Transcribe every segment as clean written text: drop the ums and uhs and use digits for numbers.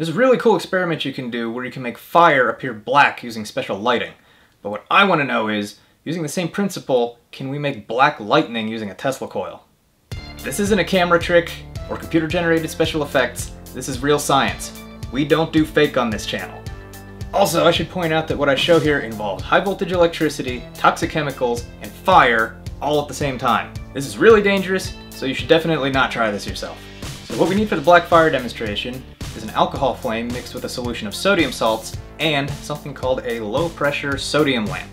There's a really cool experiment you can do where you can make fire appear black using special lighting. But what I want to know is, using the same principle, can we make black lightning using a Tesla coil? This isn't a camera trick or computer-generated special effects. This is real science. We don't do fake on this channel. Also, I should point out that what I show here involves high voltage electricity, toxic chemicals, and fire all at the same time. This is really dangerous, so you should definitely not try this yourself. So what we need for the black fire demonstration is an alcohol flame mixed with a solution of sodium salts and something called a low-pressure sodium lamp.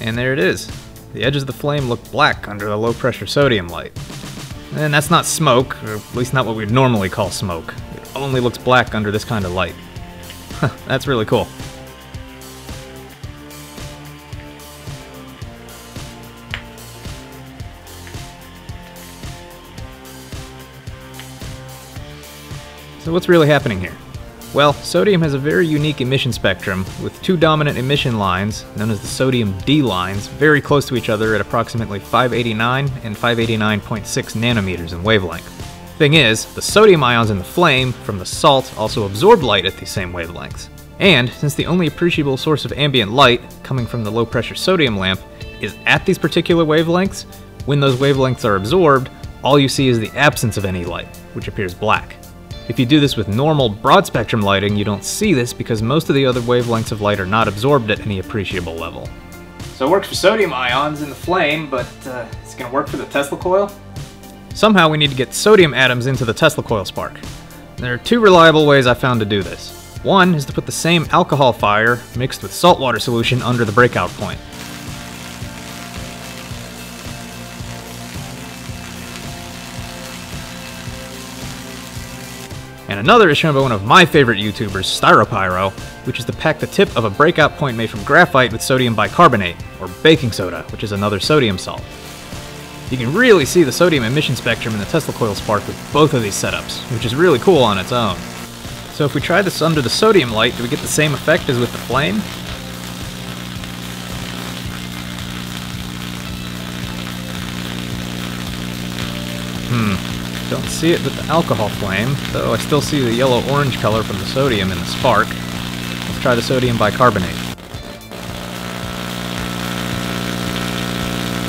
And there it is. The edges of the flame look black under the low-pressure sodium light. And that's not smoke, or at least not what we'd normally call smoke. It only looks black under this kind of light. That's really cool. So what's really happening here? Well, sodium has a very unique emission spectrum, with two dominant emission lines, known as the sodium D lines, very close to each other at approximately 589 and 589.6 nanometers in wavelength. Thing is, the sodium ions in the flame from the salt also absorb light at these same wavelengths. And since the only appreciable source of ambient light coming from the low-pressure sodium lamp is at these particular wavelengths, when those wavelengths are absorbed, all you see is the absence of any light, which appears black. If you do this with normal broad-spectrum lighting, you don't see this because most of the other wavelengths of light are not absorbed at any appreciable level. So it works for sodium ions in the flame, but it's going to work for the Tesla coil? Somehow we need to get sodium atoms into the Tesla coil spark. There are two reliable ways I found to do this. One is to put the same alcohol fire mixed with saltwater solution under the breakout point. And another is shown by one of my favorite YouTubers, Styropyro, which is to pack the tip of a breakout point made from graphite with sodium bicarbonate, or baking soda, which is another sodium salt. You can really see the sodium emission spectrum in the Tesla coil spark with both of these setups, which is really cool on its own. So if we try this under the sodium light, do we get the same effect as with the flame? Don't see it with the alcohol flame, though I still see the yellow-orange color from the sodium in the spark. Let's try the sodium bicarbonate.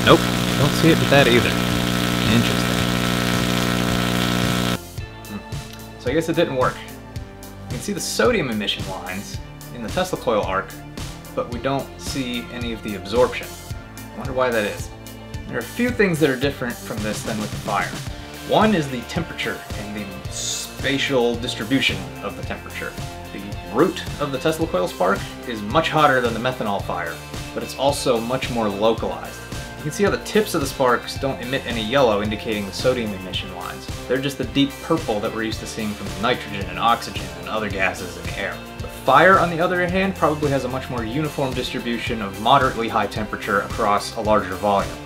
Nope, don't see it with that either. Interesting. So I guess it didn't work. You can see the sodium emission lines in the Tesla coil arc, but we don't see any of the absorption. I wonder why that is. There are a few things that are different from this than with the fire. One is the temperature and the spatial distribution of the temperature. The root of the Tesla coil spark is much hotter than the methanol fire, but it's also much more localized. You can see how the tips of the sparks don't emit any yellow, indicating the sodium emission lines. They're just the deep purple that we're used to seeing from nitrogen and oxygen and other gases in the air. The fire, on the other hand, probably has a much more uniform distribution of moderately high temperature across a larger volume.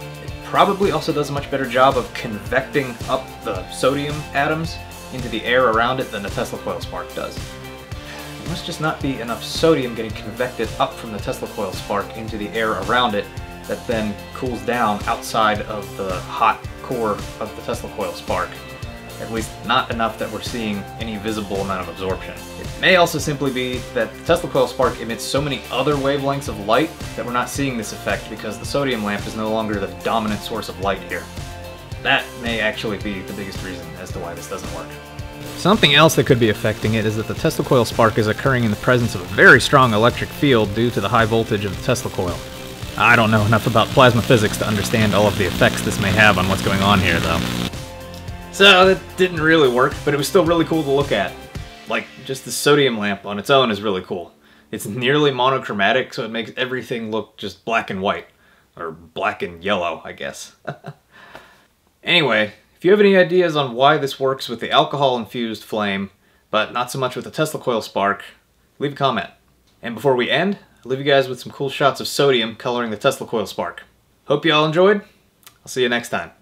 Probably also does a much better job of convecting up the sodium atoms into the air around it than the Tesla coil spark does. There must just not be enough sodium getting convected up from the Tesla coil spark into the air around it that then cools down outside of the hot core of the Tesla coil spark. At least not enough that we're seeing any visible amount of absorption. It may also simply be that the Tesla coil spark emits so many other wavelengths of light that we're not seeing this effect because the sodium lamp is no longer the dominant source of light here. That may actually be the biggest reason as to why this doesn't work. Something else that could be affecting it is that the Tesla coil spark is occurring in the presence of a very strong electric field due to the high voltage of the Tesla coil. I don't know enough about plasma physics to understand all of the effects this may have on what's going on here, though. So that didn't really work, but it was still really cool to look at. Like, just the sodium lamp on its own is really cool. It's nearly monochromatic, so it makes everything look just black and white. Or black and yellow, I guess. Anyway, if you have any ideas on why this works with the alcohol-infused flame, but not so much with the Tesla coil spark, leave a comment. And before we end, I'll leave you guys with some cool shots of sodium coloring the Tesla coil spark. Hope you all enjoyed. I'll see you next time.